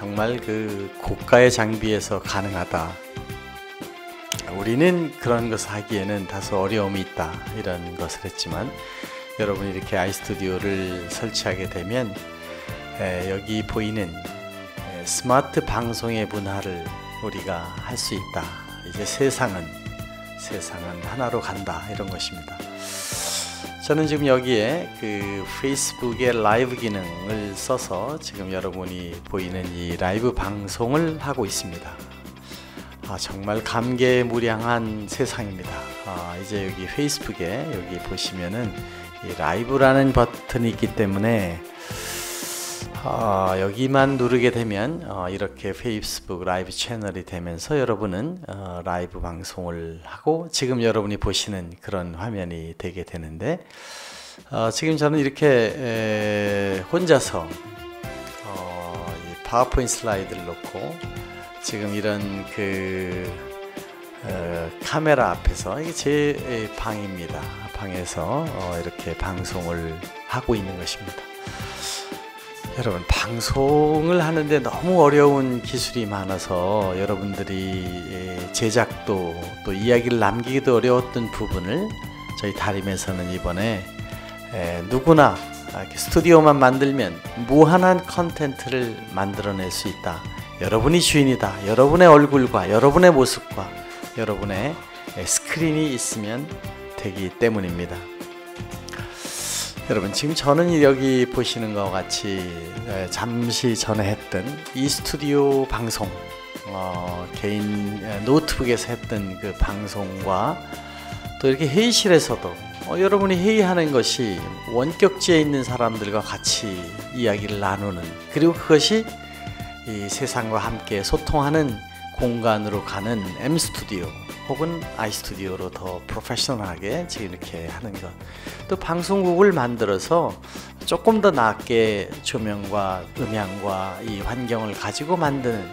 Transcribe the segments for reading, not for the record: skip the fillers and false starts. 정말 그 고가의 장비에서 가능하다. 우리는 그런 것을 하기에는 다소 어려움이 있다, 이런 것을 했지만, 여러분이 이렇게 아이스튜디오를 설치하게 되면 여기 보이는 스마트 방송의 문화를 우리가 할 수 있다. 이제 세상은 하나로 간다, 이런 것입니다. 저는 지금 여기에 그 페이스북의 라이브 기능을 써서 지금 여러분이 보이는 이 라이브 방송을 하고 있습니다. 아, 정말 감개무량한 세상입니다. 아, 이제 여기 페이스북에 여기 보시면은 이 라이브라는 버튼이 있기 때문에 여기만 누르게 되면 이렇게 페이스북 라이브 채널이 되면서 여러분은 라이브 방송을 하고 지금 여러분이 보시는 그런 화면이 되게 되는데, 지금 저는 이렇게 혼자서 이 파워포인트 슬라이드를 놓고 지금 이런 그 카메라 앞에서, 이게 제 방입니다. 방에서 이렇게 방송을 하고 있는 것입니다. 여러분, 방송을 하는데 너무 어려운 기술이 많아서 여러분들이 제작도 또 이야기를 남기기도 어려웠던 부분을 저희 다림에서는 이번에 누구나 스튜디오만 만들면 무한한 컨텐츠를 만들어낼 수 있다. 여러분이 주인이다. 여러분의 얼굴과 여러분의 모습과 여러분의 스크린이 있으면 되기 때문입니다. 여러분, 지금 저는 여기 보시는 것과 같이 잠시 전에 했던 이 스튜디오 방송, 개인 노트북에서 했던 그 방송과 또 이렇게 회의실에서도 여러분이 회의하는 것이 원격지에 있는 사람들과 같이 이야기를 나누는, 그리고 그것이 이 세상과 함께 소통하는 공간으로 가는 M스튜디오 혹은 아이스튜디오로 더 프로페셔널하게 지금 이렇게 하는 것, 또 방송국을 만들어서 조금 더 낫게 조명과 음향과 이 환경을 가지고 만드는,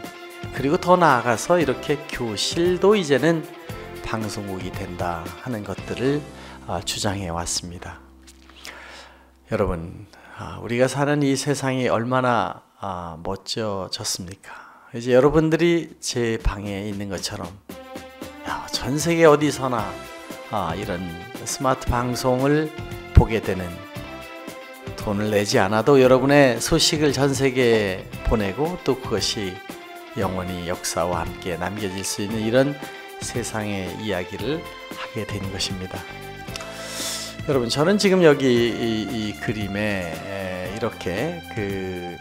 그리고 더 나아가서 이렇게 교실도 이제는 방송국이 된다 하는 것들을 주장해 왔습니다. 여러분, 우리가 사는 이 세상이 얼마나 멋져졌습니까? 이제 여러분들이 제 방에 있는 것처럼 전 세계 어디서나 이런 스마트 방송을 보게 되는, 돈을 내지 않아도 여러분의 소식을 전 세계에 보내고 또 그것이 영원히 역사와 함께 남겨질 수 있는 이런 세상의 이야기를 하게 된 것입니다. 여러분, 저는 지금 여기 이 그림에 이렇게 그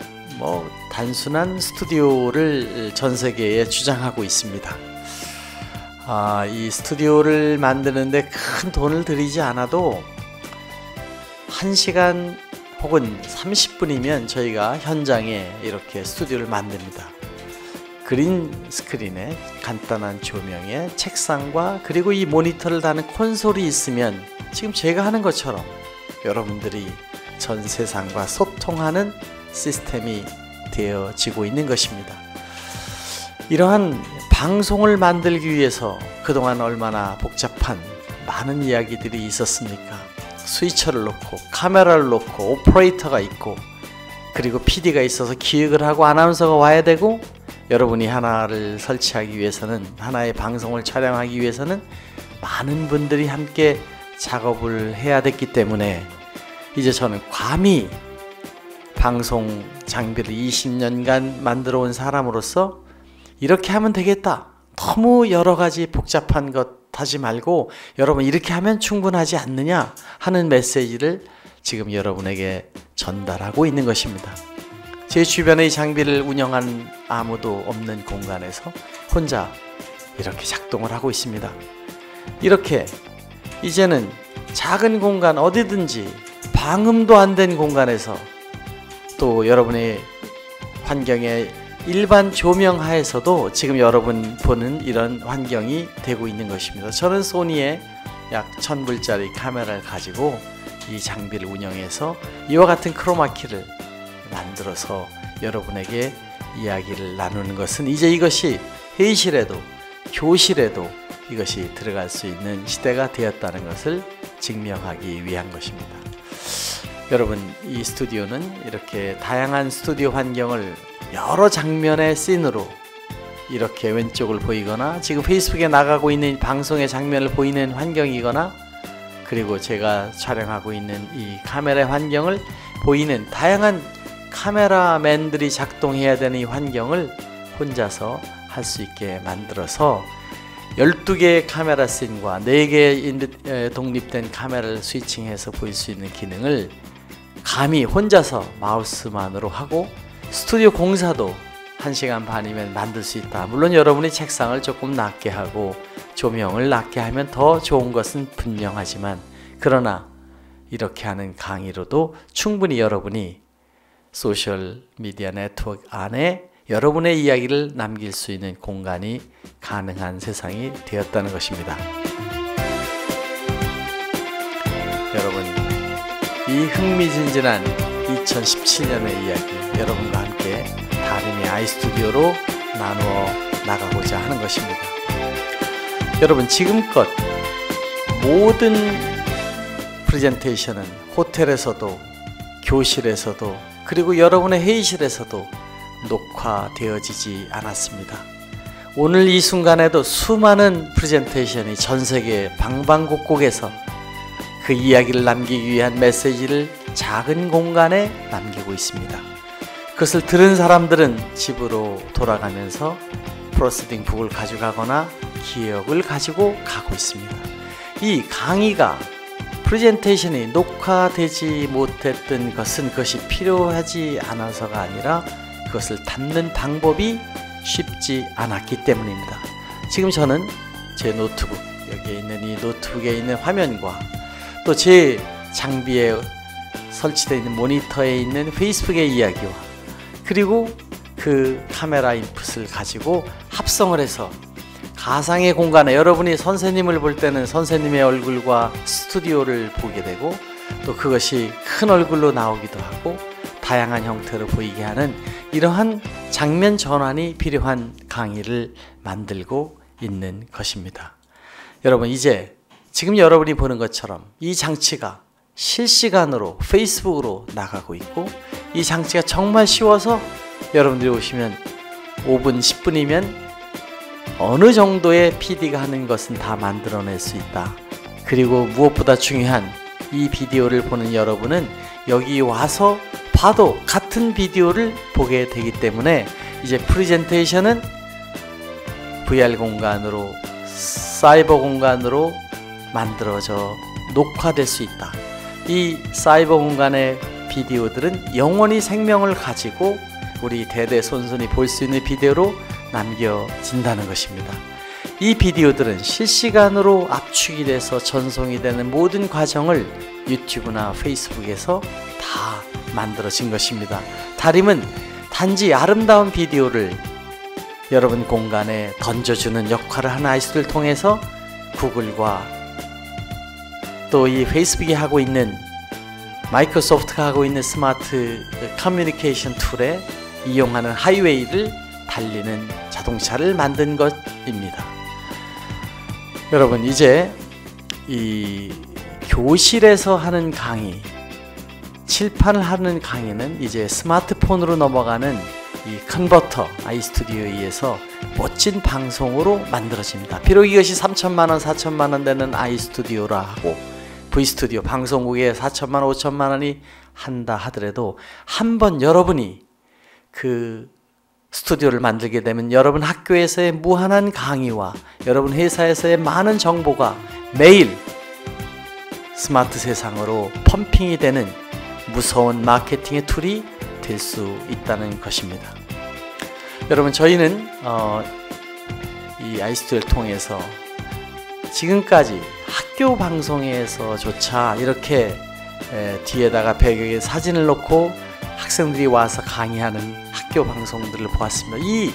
단순한 스튜디오를 전 세계에 주장하고 있습니다. 이 스튜디오를 만드는데 큰 돈을 들이지 않아도 1시간 혹은 30분이면 저희가 현장에 이렇게 스튜디오를 만듭니다. 그린 스크린에 간단한 조명에 책상과 그리고 이 모니터를 다는 콘솔이 있으면 지금 제가 하는 것처럼 여러분들이 전 세상과 소통하는 시스템이 되어지고 있는 것입니다. 이러한 방송을 만들기 위해서 그동안 얼마나 복잡한 많은 이야기들이 있었습니까? 스위처를 놓고 카메라를 놓고 오퍼레이터가 있고 그리고 PD가 있어서 기획을 하고 아나운서가 와야 되고, 여러분이 하나를 설치하기 위해서는, 하나의 방송을 촬영하기 위해서는 많은 분들이 함께 작업을 해야 됐기 때문에, 이제 저는 감히 방송 장비를 20년간 만들어 온 사람으로서 이렇게 하면 되겠다, 너무 여러 가지 복잡한 것 하지 말고 여러분 이렇게 하면 충분하지 않느냐 하는 메시지를 지금 여러분에게 전달하고 있는 것입니다. 제 주변의 장비를 운영한 아무도 없는 공간에서 혼자 이렇게 작동을 하고 있습니다. 이렇게 이제는 작은 공간 어디든지 방음도 안 된 공간에서, 또 여러분의 환경에 일반 조명 하에서도 지금 여러분 보는 이런 환경이 되고 있는 것입니다. 저는 소니의 약 1000불짜리 카메라를 가지고 이 장비를 운영해서 이와 같은 크로마키를 만들어서 여러분에게 이야기를 나누는 것은, 이제 이것이 회의실에도 교실에도 이것이 들어갈 수 있는 시대가 되었다는 것을 증명하기 위한 것입니다. 여러분, 이 스튜디오는 이렇게 다양한 스튜디오 환경을 여러 장면의 씬으로 이렇게 왼쪽을 보이거나 지금 페이스북에 나가고 있는 방송의 장면을 보이는 환경이거나 그리고 제가 촬영하고 있는 이 카메라의 환경을 보이는 다양한 카메라맨들이 작동해야 되는 이 환경을 혼자서 할 수 있게 만들어서 12개의 카메라 씬과 4개의 독립된 카메라를 스위칭해서 보일 수 있는 기능을 감히 혼자서 마우스만으로 하고 스튜디오 공사도 1시간 반이면 만들 수 있다. 물론 여러분이 책상을 조금 낮게 하고 조명을 낮게 하면 더 좋은 것은 분명하지만 그러나 이렇게 하는 강의로도 충분히 여러분이 소셜미디어 네트워크 안에 여러분의 이야기를 남길 수 있는 공간이 가능한 세상이 되었다는 것입니다. 여러분, 이 흥미진진한 2017년의 이야기 여러분과 함께 다름이 아이스튜디오로 나누어 나가고자 하는 것입니다. 여러분, 지금껏 모든 프레젠테이션은 호텔에서도 교실에서도 그리고 여러분의 회의실에서도 녹화되어지지 않았습니다. 오늘 이 순간에도 수많은 프레젠테이션이 전세계 방방곡곡에서 그 이야기를 남기기 위한 메시지를 작은 공간에 남기고 있습니다. 그것을 들은 사람들은 집으로 돌아가면서 프로세딩 북을 가져가거나 기억을 가지고 가고 있습니다. 이 강의가 프레젠테이션이 녹화되지 못했던 것은 그것이 필요하지 않아서가 아니라 그것을 담는 방법이 쉽지 않았기 때문입니다. 지금 저는 제 노트북, 여기에 있는 이 노트북에 있는 화면과 또 제 장비에 설치되어 있는 모니터에 있는 페이스북의 이야기와 그리고 그 카메라 인풋을 가지고 합성을 해서 가상의 공간에 여러분이 선생님을 볼 때는 선생님의 얼굴과 스튜디오를 보게 되고 또 그것이 큰 얼굴로 나오기도 하고 다양한 형태로 보이게 하는 이러한 장면 전환이 필요한 강의를 만들고 있는 것입니다. 여러분, 이제 지금 여러분이 보는 것처럼 이 장치가 실시간으로 페이스북으로 나가고 있고 이 장치가 정말 쉬워서 여러분들이 오시면 5분, 10분이면 어느 정도의 PD가 하는 것은 다 만들어낼 수 있다. 그리고 무엇보다 중요한 이 비디오를 보는 여러분은 여기 와서 봐도 같은 비디오를 보게 되기 때문에 이제 프레젠테이션은 VR 공간으로 사이버 공간으로 만들어져 녹화될 수 있다. 이 사이버 공간의 비디오들은 영원히 생명을 가지고 우리 대대손손이 볼 수 있는 비디오로 남겨진다는 것입니다. 이 비디오들은 실시간으로 압축이 돼서 전송이 되는 모든 과정을 유튜브나 페이스북에서 다 만들어진 것입니다. 다림은 단지 아름다운 비디오를 여러분 공간에 던져주는 역할을 하는 아이스를 통해서 구글과 또 이 페이스북이 하고 있는 마이크로소프트가 하고 있는 스마트 커뮤니케이션 툴에 이용하는 하이웨이를 달리는 자동차를 만든 것입니다. 여러분, 이제 이 교실에서 하는 강의, 칠판을 하는 강의는 이제 스마트폰으로 넘어가는 이 컨버터 아이스튜디오에 의해서 멋진 방송으로 만들어집니다. 비록 이것이 3,000만 원, 4,000만 원 되는 아이스튜디오라 하고 V스튜디오 방송국에 4,000만 원, 5,000만 원이 한다 하더라도 한 번 여러분이 그 스튜디오를 만들게 되면 여러분 학교에서의 무한한 강의와 여러분 회사에서의 많은 정보가 매일 스마트 세상으로 펌핑이 되는 무서운 마케팅의 툴이 될 수 있다는 것입니다. 여러분, 저희는 이 아이스튜디오를 통해서 지금까지 학교 방송에서조차 이렇게 뒤에다가 배경에 사진을 놓고 학생들이 와서 강의하는 학교 방송들을 보았습니다. 이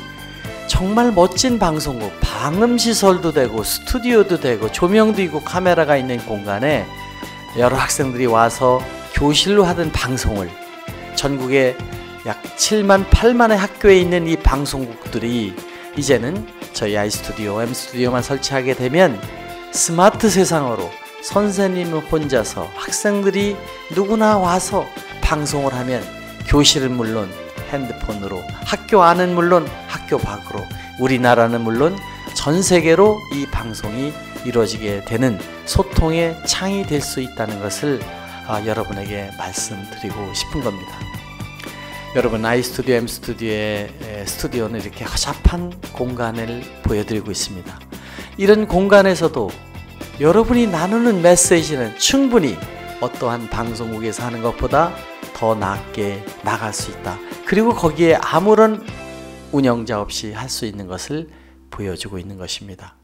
정말 멋진 방송국, 방음시설도 되고 스튜디오도 되고 조명도 있고 카메라가 있는 공간에 여러 학생들이 와서 교실로 하던 방송을 전국에 약 7만, 8만의 학교에 있는 이 방송국들이 이제는 저희 아이스튜디오, M스튜디오만 설치하게 되면 스마트 세상으로 선생님은 혼자서 학생들이 누구나 와서 방송을 하면 교실은 물론 핸드폰으로 학교 안은 물론 학교 밖으로 우리나라는 물론 전 세계로 이 방송이 이루어지게 되는 소통의 창이 될 수 있다는 것을 여러분에게 말씀드리고 싶은 겁니다. 여러분, 아이스튜디오, M스튜디오의 스튜디오는 이렇게 허접한 공간을 보여드리고 있습니다. 이런 공간에서도 여러분이 나누는 메시지는 충분히 어떠한 방송국에서 하는 것보다 더 낫게 나갈 수 있다. 그리고 거기에 아무런 운영자 없이 할 수 있는 것을 보여주고 있는 것입니다.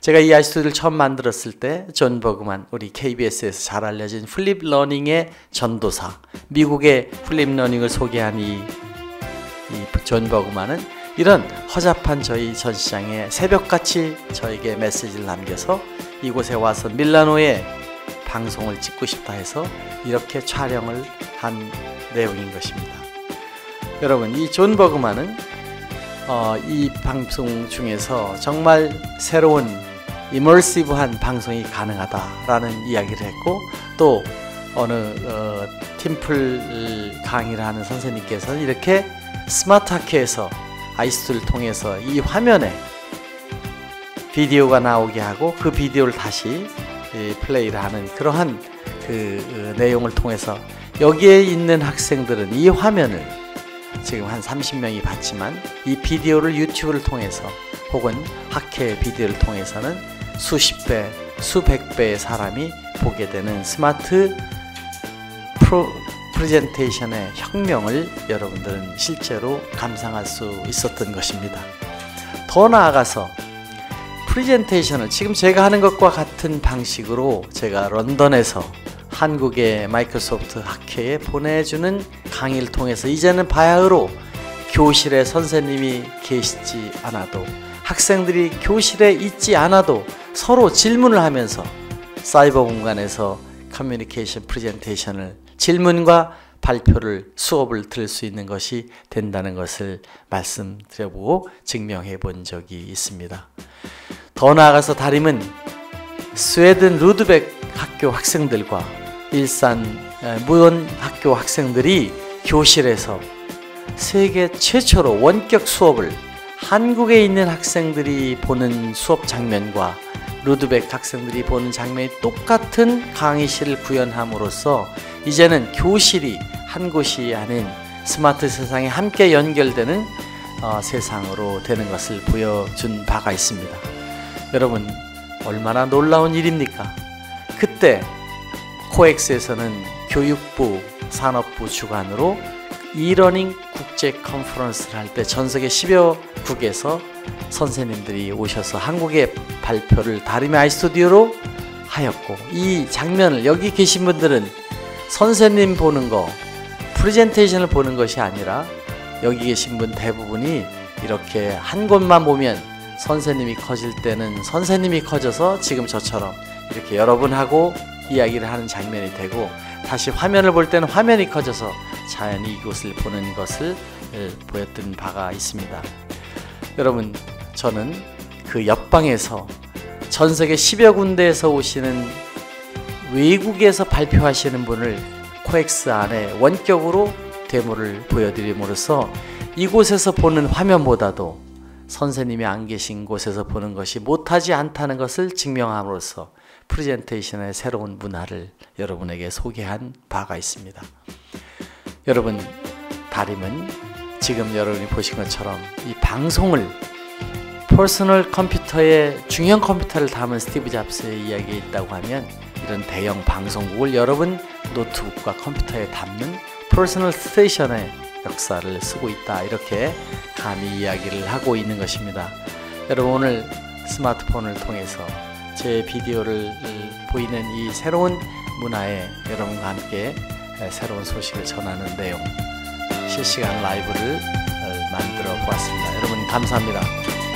제가 이 아이스튜디오를 처음 만들었을 때 존 버그만, 우리 KBS에서 잘 알려진 플립러닝의 전도사, 미국의 플립러닝을 소개한 이 존 버그만은 이런 허접한 저희 전시장에 새벽같이 저에게 메시지를 남겨서 이곳에 와서 밀라노에 방송을 찍고 싶다 해서 이렇게 촬영을 한 내용인 것입니다. 여러분, 이 존 버그만은 이 방송 중에서 정말 새로운 이머시브한 방송이 가능하다라는 이야기를 했고, 또 어느 팀플 강의를 하는 선생님께서는 이렇게 스마트학회에서 아이스튜디오를 통해서 이 화면에 비디오가 나오게 하고 그 비디오를 다시 플레이를 하는 그러한 그 내용을 통해서 여기에 있는 학생들은 이 화면을 지금 한 30명이 봤지만 이 비디오를 유튜브를 통해서 혹은 학회 비디오를 통해서는 수십 배, 수백 배의 사람이 보게 되는 스마트 프레젠테이션의 혁명을 여러분들은 실제로 감상할 수 있었던 것입니다. 더 나아가서 프레젠테이션을 지금 제가 하는 것과 같은 방식으로 제가 런던에서 한국의 마이크로소프트 학회에 보내주는 강의를 통해서 이제는 바야흐로 교실에 선생님이 계시지 않아도 학생들이 교실에 있지 않아도 서로 질문을 하면서 사이버 공간에서 커뮤니케이션 프레젠테이션을 질문과 발표를 수업을 들을 수 있는 것이 된다는 것을 말씀드려보고 증명해 본 적이 있습니다. 더 나아가서 다림은 스웨덴 루드벡 학교 학생들과 일산 무원 학교 학생들이 교실에서 세계 최초로 원격 수업을 한국에 있는 학생들이 보는 수업 장면과 루드벡 학생들이 보는 장면이 똑같은 강의실을 구현함으로써 이제는 교실이 한 곳이 아닌 스마트 세상에 함께 연결되는 세상으로 되는 것을 보여준 바가 있습니다. 여러분, 얼마나 놀라운 일입니까? 그때 코엑스에서는 교육부, 산업부 주관으로 이러닝 국제 컨퍼런스를 할 때 전 세계 10여 국에서 선생님들이 오셔서 한국의 발표를 다림의 아이스튜디오로 하였고, 이 장면을 여기 계신 분들은 선생님 보는 거, 프레젠테이션을 보는 것이 아니라 여기 계신 분 대부분이 이렇게 한 곳만 보면 선생님이 커질 때는 선생님이 커져서 지금 저처럼 이렇게 여러분하고 이야기를 하는 장면이 되고, 다시 화면을 볼 때는 화면이 커져서 자연히 이곳을 보는 것을 보였던 바가 있습니다. 여러분, 저는 그 옆방에서 전 세계 10여 군데에서 오시는 외국에서 발표하시는 분을 코엑스 안에 원격으로 데모를 보여드림으로써 이곳에서 보는 화면보다도 선생님이 안 계신 곳에서 보는 것이 못하지 않다는 것을 증명함으로써 프레젠테이션의 새로운 문화를 여러분에게 소개한 바가 있습니다. 여러분, 다림은 지금 여러분이 보신 것처럼 이 방송을 퍼스널 컴퓨터에 중형 컴퓨터를 담은 스티브 잡스의 이야기에 있다고 하면 이런 대형 방송국을 여러분 노트북과 컴퓨터에 담는 퍼스널 스테이션의 역사를 쓰고 있다, 이렇게 감히 이야기를 하고 있는 것입니다. 여러분, 오늘 스마트폰을 통해서 제 비디오를 보이는 이 새로운 문화에 여러분과 함께 새로운 소식을 전하는 내용, 실시간 라이브를 만들어 보았습니다. 여러분, 감사합니다.